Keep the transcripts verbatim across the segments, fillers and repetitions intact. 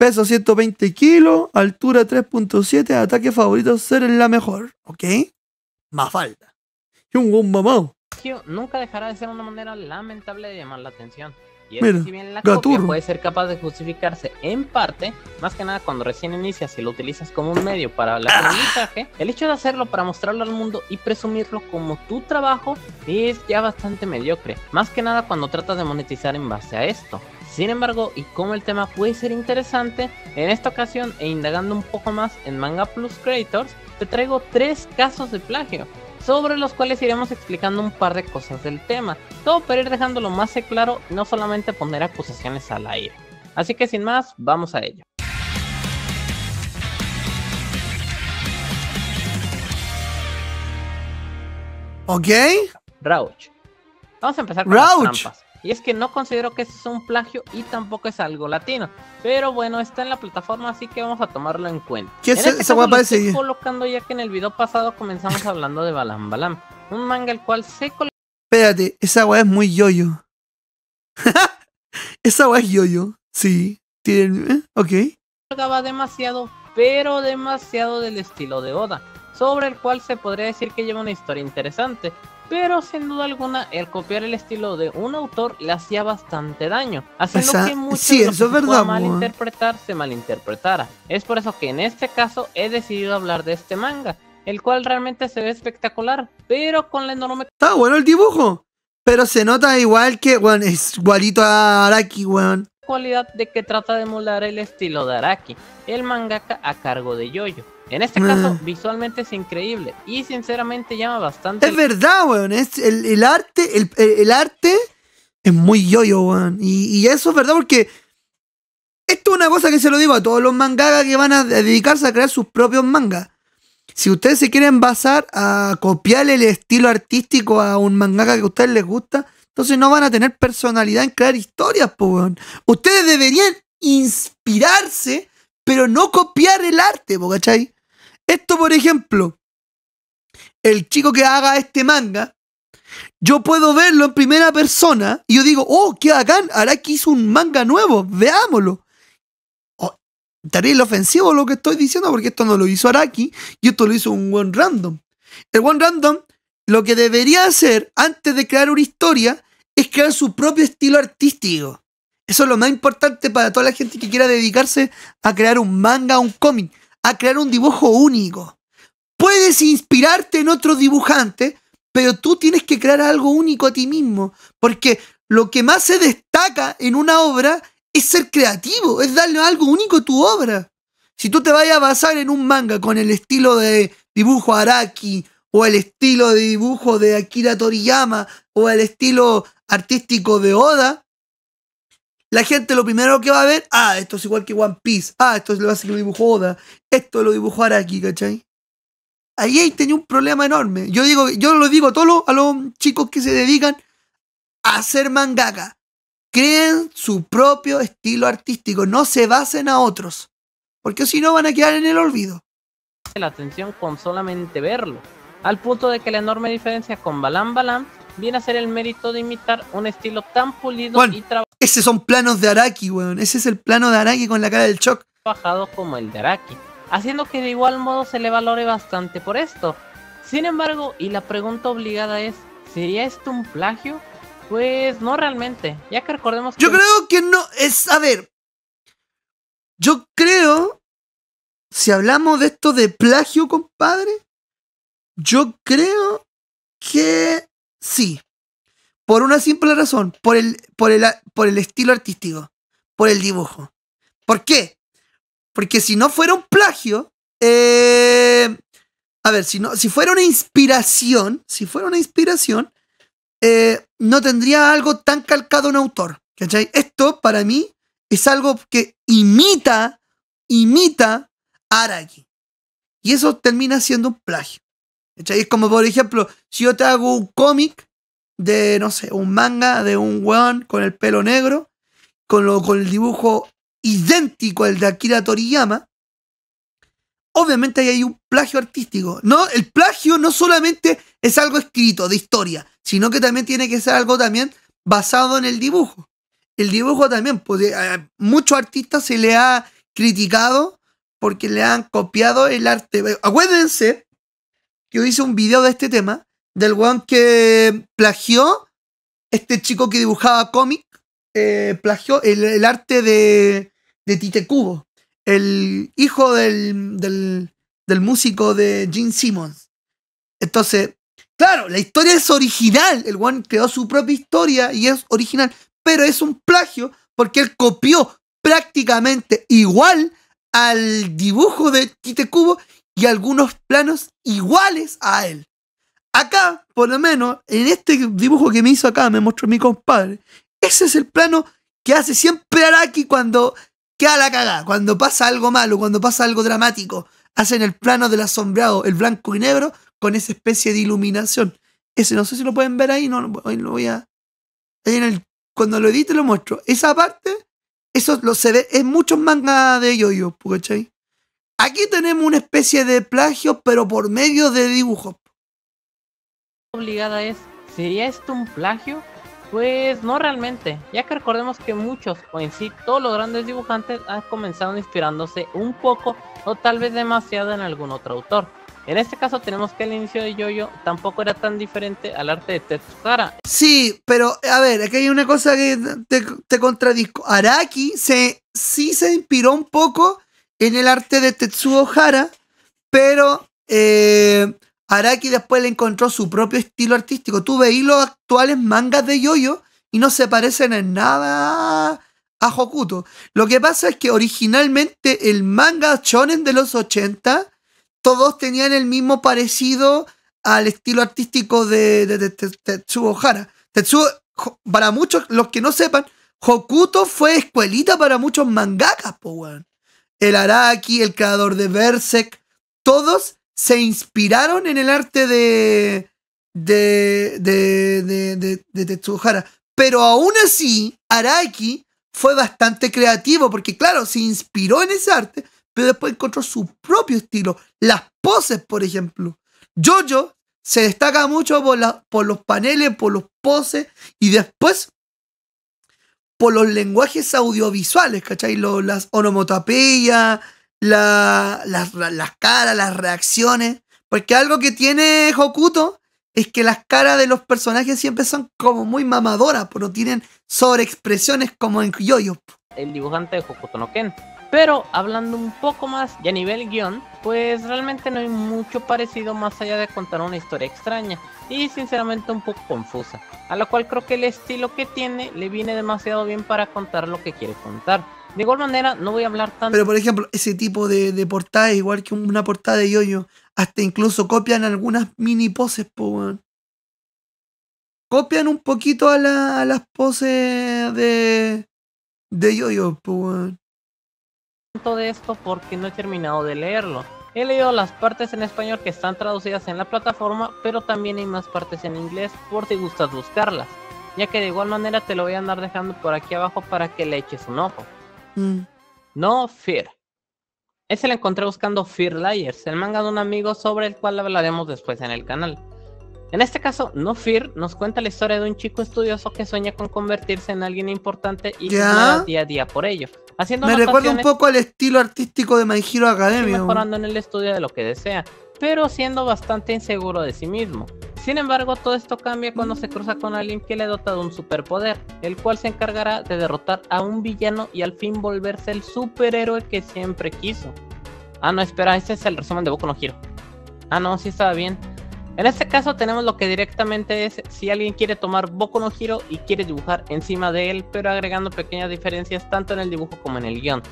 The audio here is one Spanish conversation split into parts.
Peso ciento veinte kilos, altura tres punto siete, ataque favorito ser la mejor. ¿Ok? Más falta. Y un buen mamado. Nunca dejará de ser una manera lamentable de llamar la atención. Y mira, si bien la copia puede ser capaz de justificarse en parte, más que nada cuando recién inicias y lo utilizas como un medio para el aprendizaje, ah. el hecho de hacerlo para mostrarlo al mundo y presumirlo como tu trabajo es ya bastante mediocre, más que nada cuando tratas de monetizar en base a esto. Sin embargo, y como el tema puede ser interesante, en esta ocasión e indagando un poco más en Manga Plus Creators, te traigo tres casos de plagio, sobre los cuales iremos explicando un par de cosas del tema, todo para ir dejándolo más claro y no solamente poner acusaciones al aire. Así que sin más, vamos a ello. Ok. Rauch. Vamos a empezar con Rauch. Las trampas. Y es que no considero que esto es un plagio y tampoco es algo latino, pero bueno, está en la plataforma, así que vamos a tomarlo en cuenta. ¿Qué es esa guapa? Estoy colocando ya que en el video pasado comenzamos hablando de Balam Balam, un manga el cual se coloca... Espérate, esa guapa es muy yoyo. Esa guapa es yoyo, sí. Tiene... ¿Eh? Ok. Colgaba demasiado, pero demasiado del estilo de Oda, sobre el cual se podría decir que lleva una historia interesante. Pero sin duda alguna, el copiar el estilo de un autor le hacía bastante daño, haciendo que muchos sí, lo que verdad, malinterpretar se malinterpretara. Es por eso que en este caso he decidido hablar de este manga, el cual realmente se ve espectacular, pero con la enorme... Está bueno el dibujo, pero se nota igual que, bueno, es igualito a Araki, weón. Cualidad de que trata de emular el estilo de Araki, el mangaka a cargo de JoJo. En este caso, ah. visualmente es increíble y sinceramente llama bastante... Es verdad, weón, es el, el arte el, el, el arte es muy yoyo, weón, y, y eso es verdad porque esto es una cosa que se lo digo a todos los mangakas que van a dedicarse a crear sus propios mangas. Si ustedes se quieren basar a copiar el estilo artístico a un mangaka que a ustedes les gusta, entonces no van a tener personalidad en crear historias, po, weón. Ustedes deberían inspirarse, pero no copiar el arte, po, ¿cachai? Esto, por ejemplo, el chico que haga este manga, yo puedo verlo en primera persona y yo digo, oh, qué bacán, Araki hizo un manga nuevo, veámoslo. Oh, terrible ofensivo lo que estoy diciendo porque esto no lo hizo Araki y esto lo hizo un one random. El one random lo que debería hacer antes de crear una historia es crear su propio estilo artístico. Eso es lo más importante para toda la gente que quiera dedicarse a crear un manga, un cómic, a crear un dibujo único. Puedes inspirarte en otro dibujante, pero tú tienes que crear algo único a ti mismo, porque lo que más se destaca en una obra es ser creativo, es darle algo único a tu obra. Si tú te vas a basar en un manga con el estilo de dibujo Araki, o el estilo de dibujo de Akira Toriyama, o el estilo artístico de Oda, la gente lo primero que va a ver, ah, esto es igual que One Piece, ah, esto es lo que lo dibujó Oda, esto lo dibujó Araki, ¿cachai? Ahí, ahí tenía un problema enorme. Yo digo, yo lo digo a todos los, a los chicos que se dedican a hacer mangaka. Creen su propio estilo artístico, no se basen a otros, porque si no van a quedar en el olvido. La atención con solamente verlo, al punto de que la enorme diferencia con Balam Balam viene a ser el mérito de imitar un estilo tan pulido, bueno, y trabajado. Esos son planos de Araki, weón. Ese es el plano de Araki con la cara del shock. Trabajado como el de Araki, haciendo que de igual modo se le valore bastante por esto. Sin embargo, y la pregunta obligada es, ¿sería esto un plagio? Pues no realmente, ya que recordemos que... Yo creo que no, es... A ver, yo creo... Si hablamos de esto de plagio, compadre, yo creo que... Sí, por una simple razón, por el, por, el, por el estilo artístico, por el dibujo. ¿Por qué? Porque si no fuera un plagio, eh, a ver, si, no, si fuera una inspiración, si fuera una inspiración, eh, no tendría algo tan calcado a un autor, ¿cachai? Esto para mí es algo que imita, imita a Araki. Y eso termina siendo un plagio. Es como, por ejemplo, si yo te hago un cómic de, no sé, un manga de un weón con el pelo negro, con, lo, con el dibujo idéntico al de Akira Toriyama, obviamente ahí hay un plagio artístico. No, el plagio no solamente es algo escrito de historia, sino que también tiene que ser algo también basado en el dibujo. El dibujo también, pues a muchos artistas se le ha criticado porque le han copiado el arte. Acuérdense que yo hice un video de este tema, del weón que plagió, este chico que dibujaba cómic, eh, plagió el, el arte de, de Tite Kubo, el hijo del, del, del músico de Gene Simmons. Entonces, claro, la historia es original, el weón creó su propia historia y es original, pero es un plagio porque él copió prácticamente igual al dibujo de Tite Kubo y algunos planos iguales a él. Acá, por lo menos, en este dibujo que me hizo acá, me mostró mi compadre, ese es el plano que hace siempre Araki cuando queda la cagada, cuando pasa algo malo, cuando pasa algo dramático. Hacen el plano del asombrado, el blanco y negro, con esa especie de iluminación. Ese, no sé si lo pueden ver ahí, no, hoy lo voy a... En el, cuando lo edite lo muestro. Esa parte, eso lo se ve en muchos mangas de JoJo, ¿cachai? Aquí tenemos una especie de plagio, pero por medio de dibujos. Obligada es, ¿sería esto un plagio? Pues no realmente, ya que recordemos que muchos, o en sí todos los grandes dibujantes han comenzado inspirándose un poco o tal vez demasiado en algún otro autor. En este caso tenemos que el inicio de JoJo tampoco era tan diferente al arte de Tetsuo Hara. Sí, pero a ver, aquí hay una cosa que te, te contradisco. Araki se, sí se inspiró un poco en el arte de Tetsuo Hara, pero... Eh, Araki después le encontró su propio estilo artístico. Tú veis los actuales mangas de JoJo y no se parecen en nada a Hokuto. Lo que pasa es que originalmente el manga shonen de los ochenta, todos tenían el mismo parecido al estilo artístico de, de, de, de Tetsuo Hara. Tetsuo, para muchos, los que no sepan, Hokuto fue escuelita para muchos mangakas, po, weón. El Araki, el creador de Berserk, todos se inspiraron en el arte de de, de, de, de, de Tetsuo Hara. Pero aún así, Araki fue bastante creativo, porque claro, se inspiró en ese arte, pero después encontró su propio estilo. Las poses, por ejemplo. JoJo se destaca mucho por, la, por los paneles, por los poses, y después por los lenguajes audiovisuales, ¿cachai? Lo, las onomatopeyas, La, las, las caras, las reacciones, porque algo que tiene Hokuto es que las caras de los personajes siempre son como muy mamadoras, pero tienen sobreexpresiones como en JoJo. El dibujante de Hokuto no Ken. Pero hablando un poco más y a nivel guión, pues realmente no hay mucho parecido más allá de contar una historia extraña y sinceramente un poco confusa, a la cual creo que el estilo que tiene le viene demasiado bien para contar lo que quiere contar. De igual manera, no voy a hablar tanto... Pero, por ejemplo, ese tipo de, de portada es igual que una portada de JoJo. Hasta incluso copian algunas mini poses, po, weón. Copian un poquito a, la, a las poses de, de JoJo, po, weón. Tanto de esto porque no he terminado de leerlo. He leído las partes en español que están traducidas en la plataforma, pero también hay más partes en inglés por si gustas buscarlas, ya que de igual manera te lo voy a andar dejando por aquí abajo para que le eches un ojo. No Fear. Ese lo encontré buscando Fear Liars, el manga de un amigo sobre el cual hablaremos después en el canal. En este caso, No Fear nos cuenta la historia de un chico estudioso que sueña con convertirse en alguien importante y trabaja día a día por ello. Haciendo Me recuerda un poco al estilo artístico de My Hero Academia. Mejorando en el estudio de lo que desea, pero siendo bastante inseguro de sí mismo. Sin embargo, todo esto cambia cuando se cruza con alguien que le dota de un superpoder, el cual se encargará de derrotar a un villano y al fin volverse el superhéroe que siempre quiso. Ah no, espera, ese es el resumen de Boku no Hero. Ah no, sí estaba bien. En este caso tenemos lo que directamente es si alguien quiere tomar Boku no Hero y quiere dibujar encima de él, pero agregando pequeñas diferencias tanto en el dibujo como en el guión.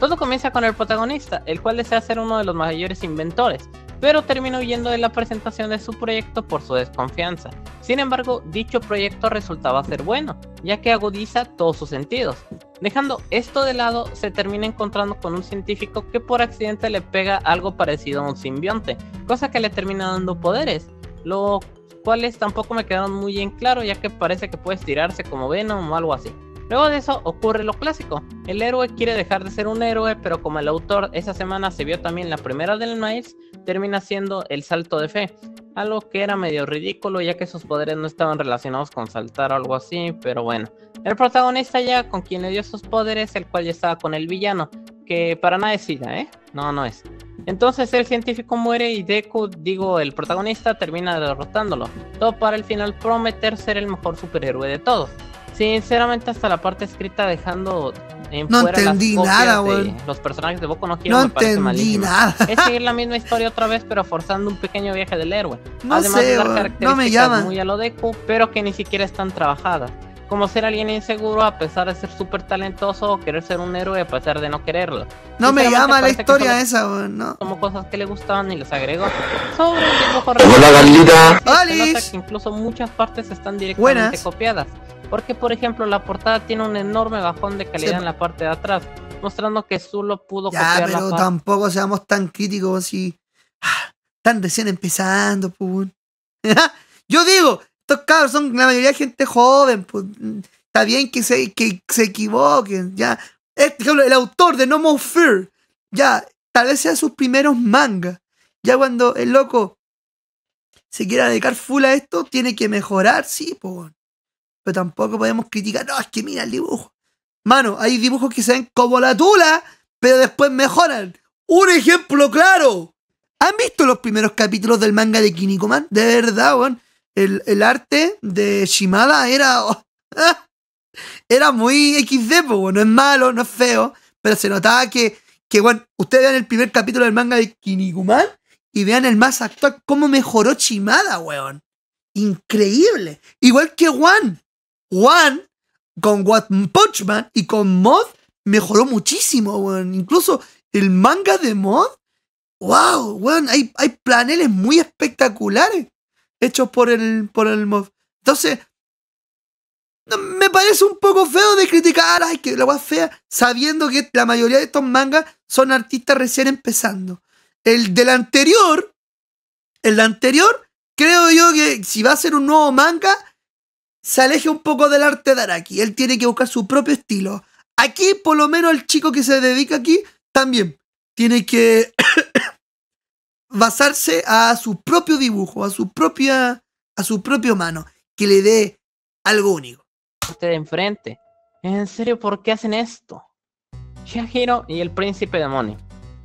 Todo comienza con el protagonista, el cual desea ser uno de los mayores inventores, pero termina huyendo de la presentación de su proyecto por su desconfianza. Sin embargo, dicho proyecto resultaba ser bueno, ya que agudiza todos sus sentidos. Dejando esto de lado, se termina encontrando con un científico que por accidente le pega algo parecido a un simbionte, cosa que le termina dando poderes, los cuales tampoco me quedaron muy en claro, ya que parece que puede estirarse como Venom o algo así. Luego de eso ocurre lo clásico, el héroe quiere dejar de ser un héroe, pero como el autor esa semana se vio también la primera del Miles, termina siendo el salto de fe, algo que era medio ridículo ya que sus poderes no estaban relacionados con saltar o algo así, pero bueno. El protagonista llega con quien le dio sus poderes, el cual ya estaba con el villano, que para nada es Ida, ¿eh? No, no es. Entonces el científico muere y Deku, digo, el protagonista, termina derrotándolo. Todo para el final prometer ser el mejor superhéroe de todos. Sinceramente hasta la parte escrita dejando en no fuera las copias nada, de los personajes de Boku no Hero no me parece malísimo. Nada. Es seguir la misma historia otra vez pero forzando un pequeño viaje del héroe. No Además sé, de dar características no muy a lo Deku pero que ni siquiera están trabajadas. Como ser alguien inseguro a pesar de ser súper talentoso o querer ser un héroe a pesar de no quererlo. No me llama la historia esa, weón, no. Como cosas que le gustaban y les agregó. Sobre el dibujo real. Se nota que incluso muchas partes están directamente Buenas. copiadas. Porque, por ejemplo, la portada tiene un enorme bajón de calidad sí. en la parte de atrás, mostrando que solo pudo ya, copiar pero la tampoco seamos tan críticos y... Ah, están recién empezando, pues. Yo digo... Estos cabros son la mayoría de gente joven, pues, está bien que se, que se equivoquen, ya. Este, el autor de No More Fear, ya, tal vez sea sus primeros mangas. Ya cuando el loco se quiera dedicar full a esto, tiene que mejorar, sí, pues. Pero tampoco podemos criticar, no, es que mira el dibujo. Mano, hay dibujos que se ven como la tula, pero después mejoran. ¡Un ejemplo claro! ¿Han visto los primeros capítulos del manga de Kinnikuman? De verdad, weón. El, el arte de Shimada era oh, ah, era muy equis de, pues, no es malo, no es feo, pero se notaba que, que bueno, ustedes vean el primer capítulo del manga de Kinnikuman y vean el más actual, cómo mejoró Shimada, weón. Increíble. Igual que One. One, con One Punch Man y con Mod, mejoró muchísimo, weón. Incluso el manga de Mod, wow, weón, hay, hay planeles muy espectaculares hechos por el, por el Mod. Entonces, me parece un poco feo de criticar, ay, que la guay fea, sabiendo que la mayoría de estos mangas son artistas recién empezando. El del anterior, el anterior, creo yo que si va a ser un nuevo manga, se aleje un poco del arte de Araki. Él tiene que buscar su propio estilo. Aquí, por lo menos, el chico que se dedica aquí, también tiene que... basarse a su propio dibujo, a su propia, a su propio mano, que le dé algo único. Usted de enfrente. En serio, ¿por qué hacen esto? Shihiro y el príncipe demonio.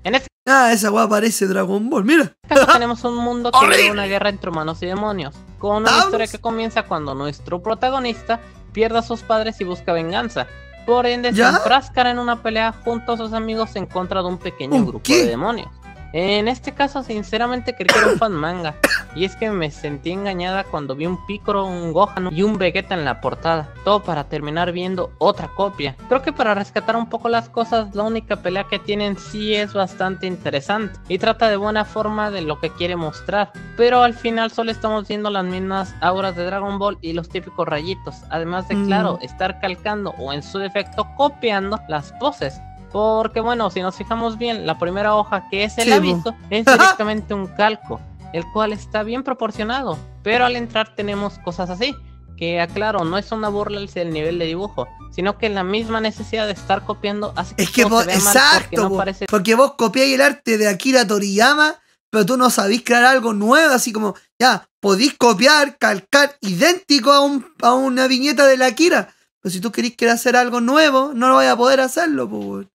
En este... Ah, esa guapa parece Dragon Ball, mira. Acá tenemos un mundo que vive una guerra entre humanos y demonios, con una ¿Tabos? historia que comienza cuando nuestro protagonista pierde a sus padres y busca venganza. Por ende, se enfrascará en una pelea junto a sus amigos en contra de un pequeño ¿Un grupo qué? de demonios. En este caso, sinceramente, creí que era un fan manga. Y es que me sentí engañada cuando vi un Piccolo, un Gohan y un Vegeta en la portada. Todo para terminar viendo otra copia. Creo que para rescatar un poco las cosas, la única pelea que tienen sí es bastante interesante. Y trata de buena forma de lo que quiere mostrar. Pero al final solo estamos viendo las mismas auras de Dragon Ball y los típicos rayitos. Además de, mm. claro, estar calcando o en su defecto copiando las poses. Porque bueno, si nos fijamos bien, la primera hoja, que es el sí, aviso, es directamente un calco, el cual está bien proporcionado, pero al entrar tenemos cosas así, que aclaro, no es una burla el nivel de dibujo, sino que la misma necesidad de estar copiando hace que, es que vos, se vea exacto, mal porque, no vos, parece... porque vos copiáis el arte de Akira Toriyama, pero tú no sabís crear algo nuevo, así como, ya, podís copiar, calcar, idéntico a, un, a una viñeta de la Akira, pero si tú querís querer hacer algo nuevo, no lo vais a poder hacerlo, pues.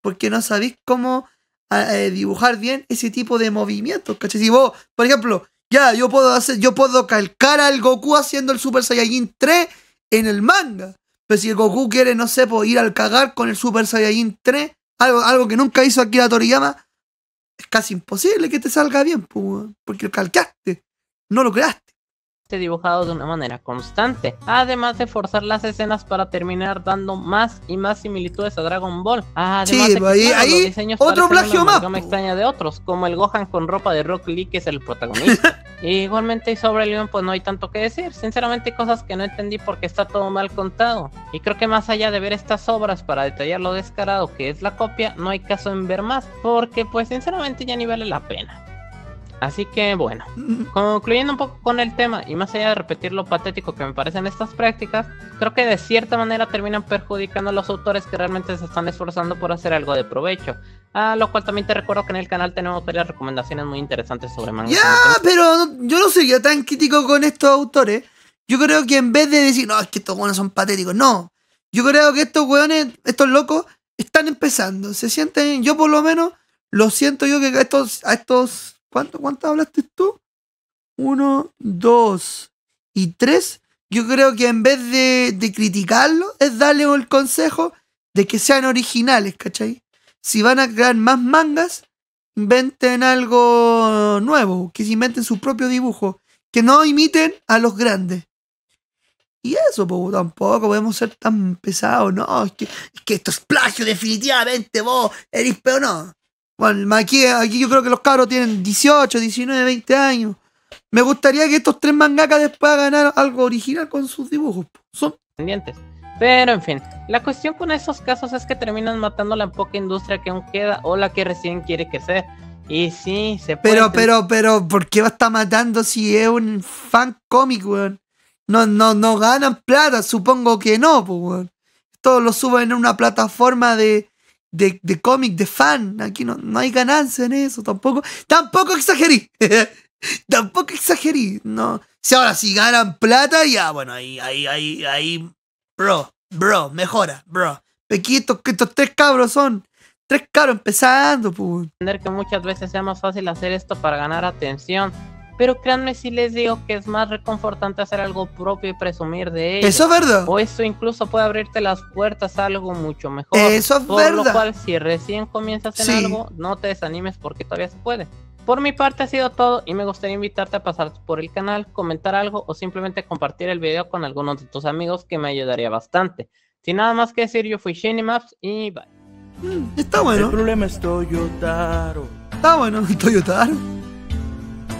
Porque no sabéis cómo eh, dibujar bien ese tipo de movimientos, ¿cachai? Si vos, por ejemplo, ya yo puedo hacer, yo puedo calcar al Goku haciendo el Super Saiyajin tres en el manga. Pero si el Goku quiere, no sé, pues, ir al cagar con el Super Saiyajin tres, algo, algo que nunca hizo Akira Toriyama, es casi imposible que te salga bien, pues, porque lo calcaste, no lo creaste. Dibujado de una manera constante, además de forzar las escenas para terminar dando más y más similitudes a Dragon Ball. Además sí, de que ahí, claro, los diseños otro plagio más extraña de otros, como el Gohan con ropa de Rock Lee, que es el protagonista. Igualmente sobre el guión pues no hay tanto que decir, sinceramente hay cosas que no entendí porque está todo mal contado. Y creo que más allá de ver estas obras para detallar lo descarado que es la copia, no hay caso en ver más, porque pues sinceramente ya ni vale la pena. Así que bueno, concluyendo un poco con el tema y más allá de repetir lo patético que me parecen estas prácticas, creo que de cierta manera terminan perjudicando a los autores que realmente se están esforzando por hacer algo de provecho. A lo cual también te recuerdo que en el canal tenemos varias recomendaciones muy interesantes sobre manga. Ya, yeah, pero no, yo no sería tan crítico con estos autores. Yo creo que en vez de decir, no, es que estos hueones son patéticos, no. Yo creo que estos hueones, estos locos, están empezando, se sienten, yo por lo menos, lo siento yo que a estos, a estos ¿cuánto, ¿cuánto hablaste tú? Uno, dos y tres, yo creo que en vez de, de criticarlo, es darle el consejo de que sean originales, ¿cachai? Si van a crear más mangas, inventen algo nuevo, que se inventen su propio dibujo, que no imiten a los grandes. Y eso, pues, tampoco podemos ser tan pesados, no, es que, es que esto es plagio definitivamente, vos eres peor, no. Bueno, aquí, aquí yo creo que los cabros tienen dieciocho, diecinueve, veinte años. Me gustaría que estos tres mangakas después ganaran algo original con sus dibujos. Son pendientes. Pero en fin, la cuestión con esos casos es que terminan matando la poca industria que aún queda o la que recién quiere crecer. Y sí, se puede. Pero, pero, pero, ¿por qué va a estar matando si es un fan cómic, weón? No, no, no ganan plata, supongo que no, pues, weón. Todos lo suben en una plataforma de. De, de cómic, de fan. Aquí no, no hay ganancia en eso. Tampoco tampoco exagerí. Tampoco exagerí. No. Si ahora si ganan plata, ya, bueno, ahí, ahí, ahí, ahí. Bro, bro, mejora, bro. Pequitos, que estos tres cabros son. Tres cabros empezando, pues. Entender que muchas veces sea más fácil hacer esto para ganar atención. Pero créanme si les digo que es más reconfortante hacer algo propio y presumir de ello. Eso es verdad. O eso incluso puede abrirte las puertas a algo mucho mejor. Eso es verdad. Por lo cual, si recién comienzas en sí. algo, no te desanimes porque todavía se puede. Por mi parte ha sido todo y me gustaría invitarte a pasar por el canal, comentar algo o simplemente compartir el video con algunos de tus amigos que me ayudaría bastante. Sin nada más que decir, yo fui ShinyMavis y bye. Mm, está bueno. El problema es Toyotaro. Está bueno, Toyotaro.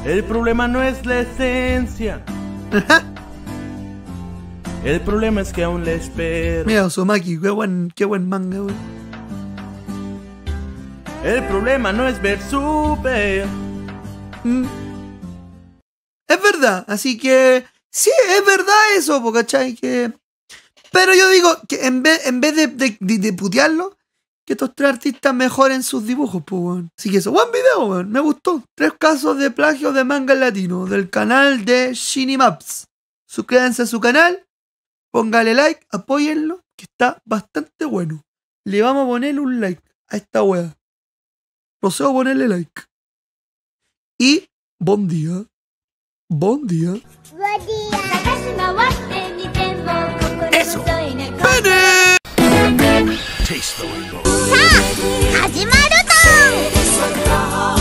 El problema no es la esencia. El problema es que aún le espero. Mira, Osomaki, qué buen, qué buen manga, güey. El problema no es ver super. Mm. Es verdad, así que sí, es verdad eso, po, ¿cachai? Que... Pero yo digo que en vez, en vez de, de, de, de putearlo, que estos tres artistas mejoren sus dibujos, pues, weón. Así que eso, buen video, weón. Me gustó. Tres casos de plagio de manga latino del canal de ShinyMavis. Suscríbanse a su canal, póngale like, apóyenlo, que está bastante bueno. Le vamos a poner un like a esta weá. Procedo a ponerle like. Y, buen día. Buen día. Eso. ¡Vene! Taste the rainbow. ¡Sa! ¡Hajimaru to!